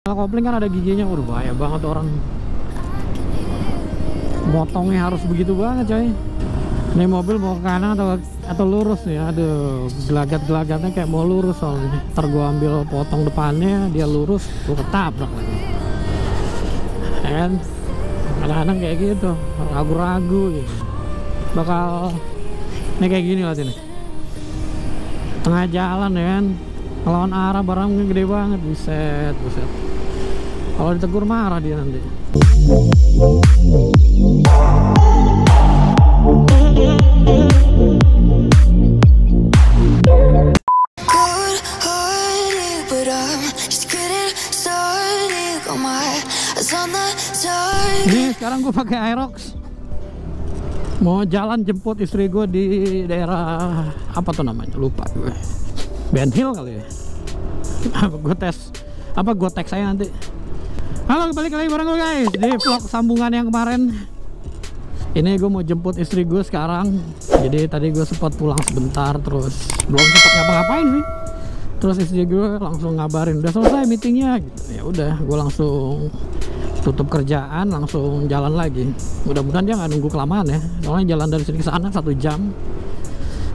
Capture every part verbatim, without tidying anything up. Kalau kopling kan ada giginya, udah bahaya banget orang motongnya harus begitu banget coy. Ini mobil mau ke kanan atau, atau lurus ya, aduh gelagat-gelagatnya kayak mau lurus soalnya. Ntar gua ambil potong depannya, dia lurus, gua ketabrak lagi. And kadang-kadang kayak gitu, ragu-ragu gitu. Bakal, ini kayak gini lah sini. Tengah jalan ya kan, lawan arah barangnya gede banget, buset, buset. Kalau ditegur marah dia nanti. Ini sekarang gue pakai Aerox. Mau jalan jemput istri gue di daerah apa tuh namanya, lupa gue. Ben Hill kali ya. Apa gue tes, apa gue teks saya nanti. Halo, kembali lagi bareng gue guys di vlog sambungan yang kemarin. Ini gue mau jemput istri gue sekarang. Jadi tadi gue sempat pulang sebentar, terus belum sempat ngapa-ngapain sih. Terus istri gue langsung ngabarin udah selesai meetingnya gitu. Ya udah, gue langsung tutup kerjaan, langsung jalan lagi. Mudah-mudahan dia nggak nunggu kelamaan ya, soalnya jalan dari sini ke sana satu jam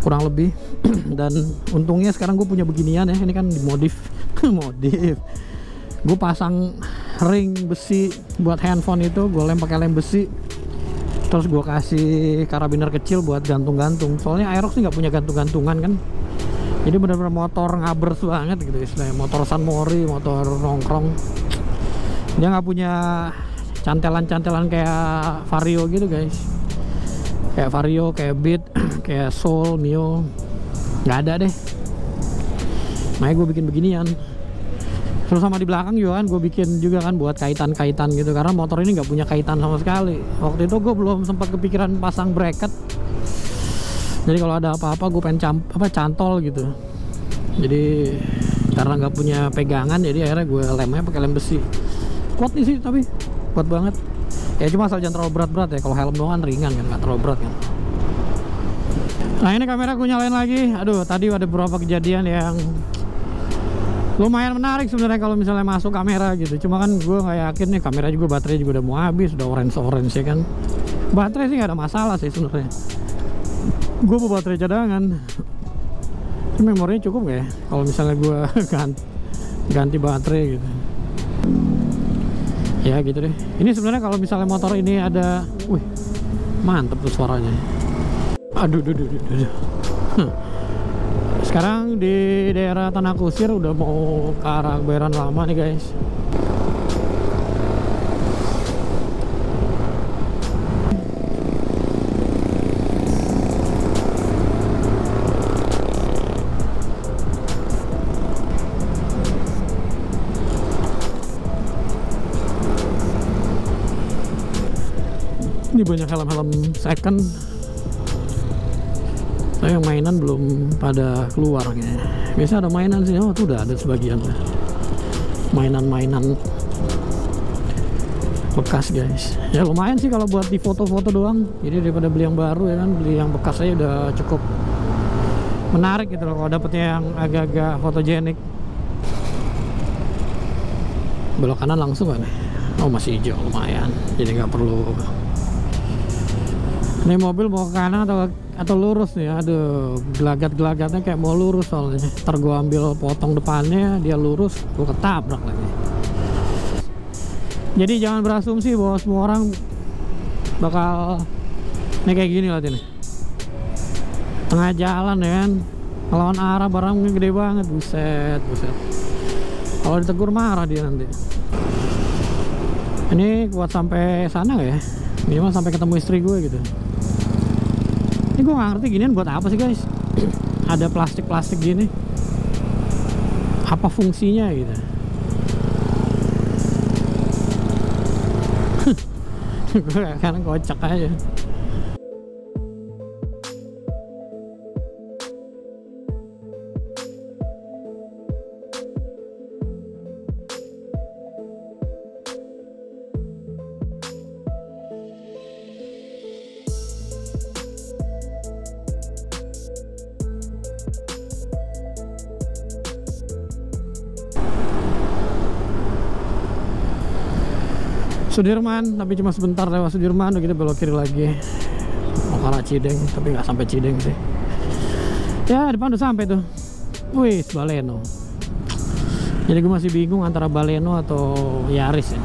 kurang lebih. Dan untungnya sekarang gue punya beginian ya, ini kan dimodif. Modif, gue pasang ring besi buat handphone itu, gue lem pakai lem besi, terus gue kasih karabiner kecil buat gantung-gantung, soalnya Aerox sih nggak punya gantung-gantungan kan, jadi bener-bener motor ngabers banget gitu istilahnya, motor San Mori, motor nongkrong. Dia nggak punya cantelan-cantelan kayak Vario gitu guys, kayak Vario, kayak Beat, kayak Soul, Mio, nggak ada deh. Makanya gue bikin beginian. Terus sama di belakang juga kan gue bikin juga kan buat kaitan-kaitan gitu, karena motor ini nggak punya kaitan sama sekali. Waktu itu gue belum sempat kepikiran pasang bracket, jadi kalau ada apa-apa gue pengen camp, apa cantol gitu. Jadi karena nggak punya pegangan, jadi akhirnya gue lemnya pakai lem besi. Kuat nih sih, tapi kuat banget ya, cuma asal jangan terlalu berat-berat ya. Kalau helm doang ringan kan, nggak terlalu berat kan. Nah ini kamera gue nyalain lagi. Aduh, tadi ada beberapa kejadian yang lumayan menarik sebenarnya kalau misalnya masuk kamera gitu. Cuma kan gue nggak yakin nih, kamera juga baterai juga udah mau habis, udah orange-orange ya kan. Baterai sih nggak ada masalah sih sebenarnya, gue mau baterai cadangan. Memorinya cukup gak ya kalau misalnya gue ganti, ganti baterai gitu ya, gitu deh. Ini sebenarnya kalau misalnya motor ini ada, wih mantep tuh suaranya. Aduh, duh, duh, duh, duh. Sekarang di daerah Tanah Kusir udah mau ke arah Kebayoran Lama nih guys. Ini banyak helm-helm second, tapi yang mainan belum pada keluar kayaknya. Biasanya ada mainan sih, oh tuh udah ada sebagian mainan-mainan bekas guys. Ya lumayan sih kalau buat di foto-foto doang, jadi daripada beli yang baru ya kan, beli yang bekas aja udah cukup menarik gitu loh kalau dapetnya yang agak-agak fotogenik. Belok kanan langsung kan, oh masih hijau, lumayan, jadi nggak perlu. Ini mobil mau ke kanan atau, atau lurus nih, aduh gelagat-gelagatnya kayak mau lurus soalnya. Ntar gue ambil potong depannya, dia lurus, gue ketabrak lagi. Jadi jangan berasumsi bahwa semua orang bakal ini kayak gini lah. Ini tengah jalan ya kan, lawan arah barangnya gede banget, buset, buset. Kalau ditegur marah dia nanti. Ini kuat sampai sana gak ya? Minimal sampai ketemu istri gue gitu. Ini gue gak ngerti ginian buat apa sih guys, ada plastik-plastik gini, apa fungsinya gitu. Gue karena kocak aja. Sudirman, tapi cuma sebentar lewat Sudirman, udah kita belok kiri lagi mau arah Cideng, tapi nggak sampai Cideng sih. Ya depan udah sampai tuh. Wih, Baleno. Jadi gue masih bingung antara Baleno atau Yaris ya.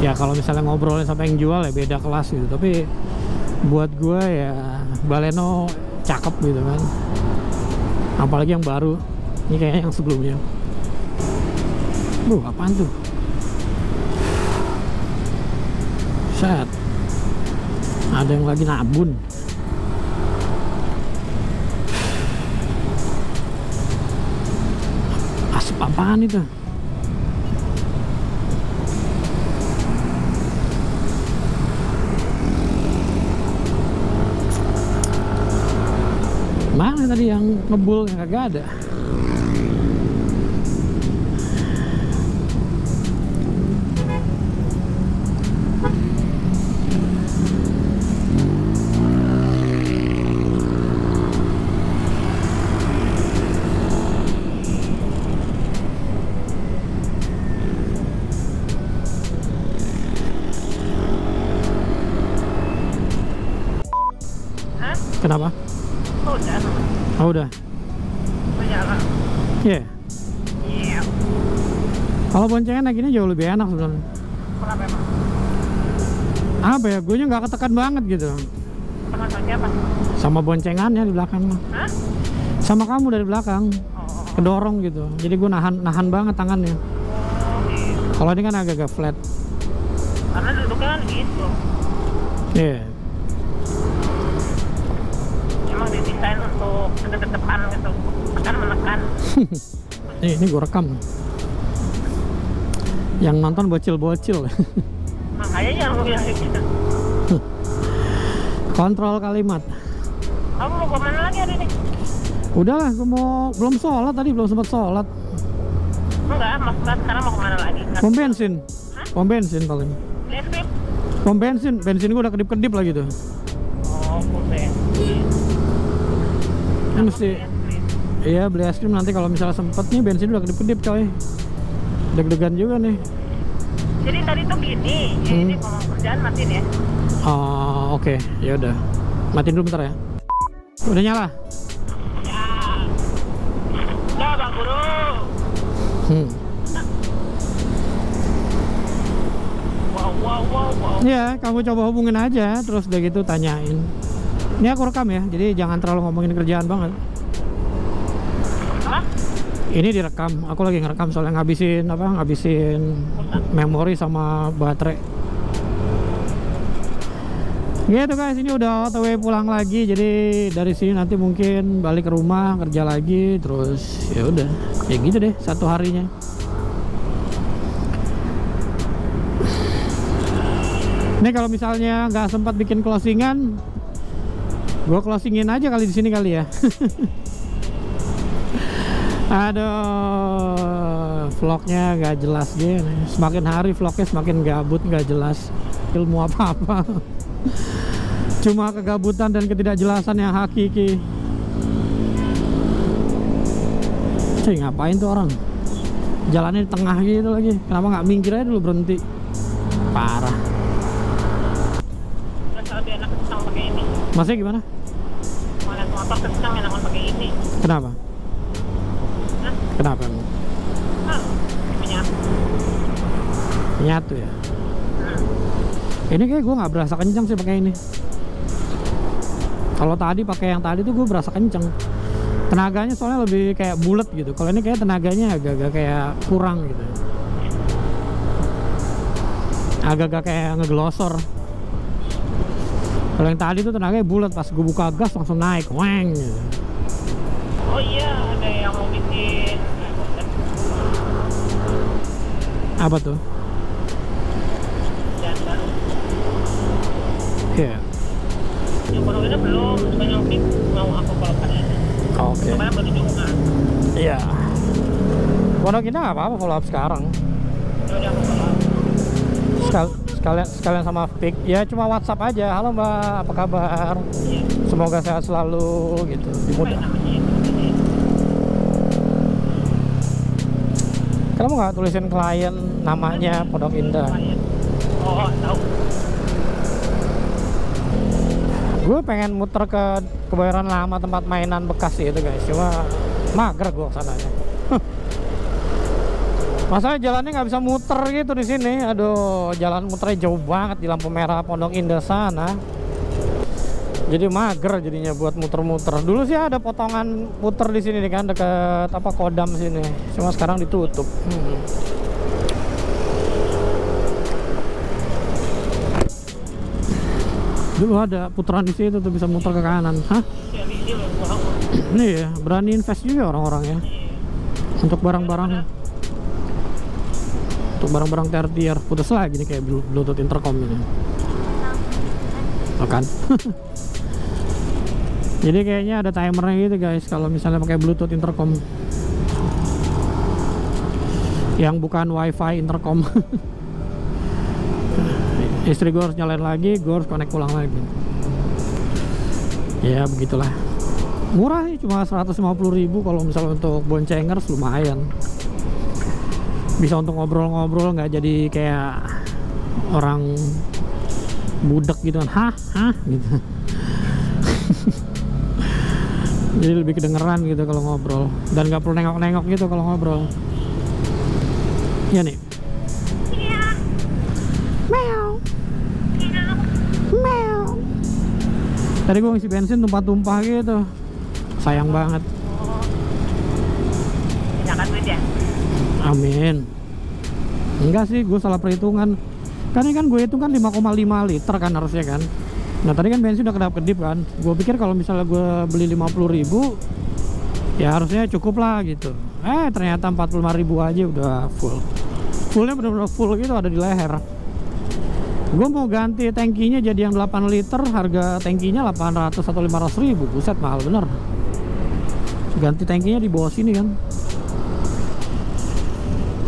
Ya kalau misalnya ngobrolnya sampai yang jual ya beda kelas gitu, tapi buat gue ya Baleno cakep gitu kan. Apalagi yang baru. Ini kayaknya yang sebelumnya. Bro, apaan tuh? Set. Ada yang lagi nabun. Asap apaan itu? Mana tadi yang ngebul yang kagak ada? Kenapa? Oh, udah. Oh, udah. Iya. Yeah. Yeah. Kalau boncengan kayak gini jauh lebih enak sebenarnya. Kenapa emang? Apa ya? Gue nya nggak ketekan banget gitu. Sama siapa? Sama boncengannya di belakang. Hah? Sama kamu dari belakang. Oh. Kedorong gitu. Jadi gue nahan nahan banget tangannya. Oh, okay. Kalau ini kan agak-agak flat. Karena duduknya kan gitu. Iya. Yeah. Desain untuk kedepan gitu, akan menekan. Nih, ini gue rekam. Yang nonton bocil-bocil. Makanya yang lu bilang gitu. Kontrol kalimat. Kamu mau ke mana lagi hari ini? Udah, gue mau belum sholat tadi, belum sempat sholat. Enggak, maksudnya sekarang mau kemana lagi? Pom bensin. Hah? Pom bensin paling. Listrik. Pom bensin, bensin gue udah kedip-kedip lagi tuh. Oh, pom bensin. Mesti, iya beli es krim nanti kalau misalnya sempet. Nih bensin udah kedip-kedip coy, deg-degan juga nih. Jadi tadi tuh gini, ya hmm. Ini kalau kerjaan matiin ya. Oh oke, okay. Ya udah, matiin dulu bentar ya. Udah nyala? Ya, udah Pak Guru. Hmm. Wow wow wow wow. Iya, kamu coba hubungin aja, terus udah gitu tanyain. Ini aku rekam ya, jadi jangan terlalu ngomongin kerjaan banget. Hah? Ini direkam, aku lagi ngerekam soalnya ngabisin apa? Ngabisin memori sama baterai. Gitu guys, ini udah otw pulang lagi. Jadi dari sini nanti mungkin balik ke rumah, kerja lagi, terus ya udah, ya gitu deh satu harinya. Ini kalau misalnya nggak sempat bikin closingan, gue closingin aja kali di sini kali ya. Aduh, vlognya nggak jelas gini. Semakin hari vlognya semakin gabut, nggak jelas ilmu apa-apa. Cuma kegabutan dan ketidakjelasan yang hakiki. Cuy, ngapain tuh orang? Jalannya di tengah gitu lagi. Kenapa nggak minggir aja dulu berhenti? Parah. Lebih enak kencang pakai ini. Masih gimana? Motor kencang enak pakai ini. Kenapa? Hah? Kenapa emang? Ah, menyatu. Menyatu ya. Hmm. Ini kayak gue nggak berasa kencang sih pakai ini. Kalau tadi pakai yang tadi tuh gue berasa kencang. Tenaganya soalnya lebih kayak bulat gitu. Kalau ini kayak tenaganya agak-agak kayak kurang gitu. Agak-agak kayak ngeglosor. Kalau yang tadi tuh tenaganya bulat, pas gue buka gas langsung naik, weng. Oh iya, ada yang mau bikin. Apa tuh? Dan baru. Iya. Yeah. Yang baru ini belum, cuma yang pink mau aku bawakan aja. Oke. Okay. Kemarin baru juga. Iya. Pondok kita nggak apa-apa follow up sekarang. Ya udah aku follow up. Sekal Sekalian, sekalian sama Fik, ya cuma WhatsApp aja. Halo Mbak, apa kabar? Iya. Semoga sehat selalu gitu. Mudah. Kamu nggak tulisin klien namanya Pondok Indah? Oh, Oh, tahu. Gue pengen muter ke Kebayoran Lama, tempat mainan bekas sih itu guys, cuma mager gue kesananya. Masalahnya jalannya nggak bisa muter gitu di sini. Aduh, jalan muternya jauh banget di lampu merah Pondok Indah sana. Jadi mager jadinya buat muter-muter. Dulu sih ada potongan muter di sini kan dekat apa Kodam sini. Cuma sekarang ditutup. Hmm. Dulu ada putaran di situ tuh bisa muter ke kanan. Hah? Nih ya, berani invest juga orang-orang ya. Untuk barang-barang Untuk barang-barang tertier. Putus lagi nih kayak Bluetooth intercom ini. Kan? Jadi kayaknya ada timernya gitu guys kalau misalnya pakai Bluetooth intercom. Yang bukan WiFi intercom. Istri gue harus nyalain lagi, gue harus connect ulang lagi. Ya begitulah. Murah sih, cuma seratus lima puluh ribu kalau misalnya untuk boncengers lumayan. Bisa untuk ngobrol-ngobrol, nggak jadi kayak orang budek gitu kan, hah, hah, gitu. Jadi lebih kedengeran gitu kalau ngobrol. Dan nggak perlu nengok-nengok gitu kalau ngobrol. Iya nih. Tadi gue ngisi bensin tumpah-tumpah gitu. Sayang banget. Jangan duit ya? Amin. Enggak sih, gue salah perhitungan. Karena kan gue hitung kan lima koma lima liter kan harusnya kan. Nah tadi kan bensin udah kedap-kedip kan. Gue pikir kalau misalnya gue beli lima puluh ribu, ya harusnya cukup lah gitu. Eh ternyata empat puluh lima ribu aja udah full. Fullnya bener-bener full gitu ada di leher. Gue mau ganti tankinya jadi yang delapan liter, harga tankinya delapan ratus atau lima ratus ribu, buset mahal bener. Ganti tankinya di bawah sini kan.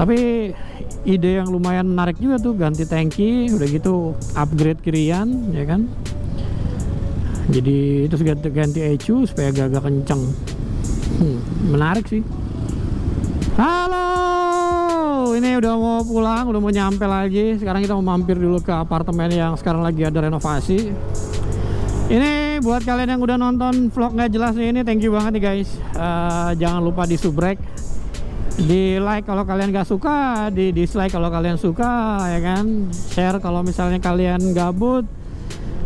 Tapi ide yang lumayan menarik juga tuh, ganti tanki, udah gitu upgrade kirian, ya kan. Jadi terus ganti-ganti ecu supaya agak-agak kenceng. Hmm, menarik sih. Halo. Ini udah mau pulang, udah mau nyampe lagi. Sekarang kita mau mampir dulu ke apartemen yang sekarang lagi ada renovasi. Ini buat kalian yang udah nonton vlog nggak jelas ini, thank you banget nih guys. uh, Jangan lupa di subrek, di like kalau kalian gak suka, di dislike kalau kalian suka, ya kan. Share kalau misalnya kalian gabut,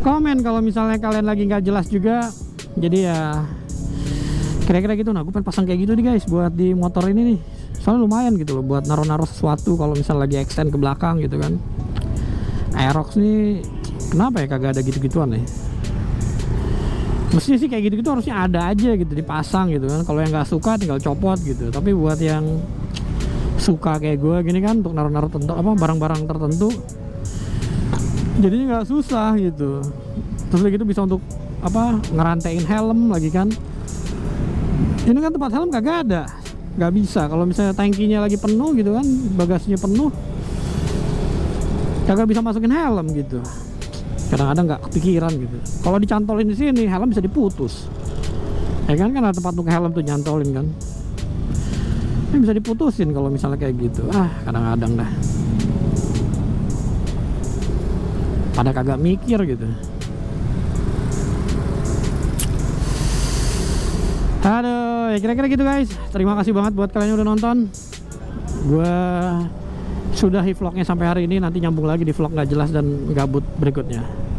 komen kalau misalnya kalian lagi nggak jelas juga. Jadi ya kira-kira gitu. Nah gue pengen pasang kayak gitu nih guys buat di motor ini nih, soalnya lumayan gitu loh buat naruh-naruh sesuatu kalau misalnya lagi extend ke belakang gitu kan. Aerox nih kenapa ya kagak ada gitu-gituan nih. Mestinya sih kayak gitu-gitu harusnya ada aja gitu, dipasang gitu kan. Kalau yang nggak suka tinggal copot gitu. Tapi buat yang suka kayak gue gini kan, untuk naruh-naruh tentu apa barang-barang tertentu, jadinya nggak susah gitu. Terus gitu bisa untuk apa ngerantain helm lagi kan. Ini kan tempat helm kagak ada. Nggak bisa, kalau misalnya tangkinya lagi penuh gitu kan, bagasinya penuh, kagak bisa masukin helm gitu. Kadang-kadang nggak kepikiran gitu. Kalau dicantolin di sini, helm bisa diputus. Ya kan, kan ada tempat untuk helm tuh nyantolin kan. Ini bisa diputusin kalau misalnya kayak gitu. Ah, kadang-kadang dah. Pada kagak mikir gitu. Aduh, ya kira-kira gitu guys. Terima kasih banget buat kalian yang udah nonton. Gue sudahi vlognya sampai hari ini. Nanti nyambung lagi di vlog gak jelas dan gabut berikutnya.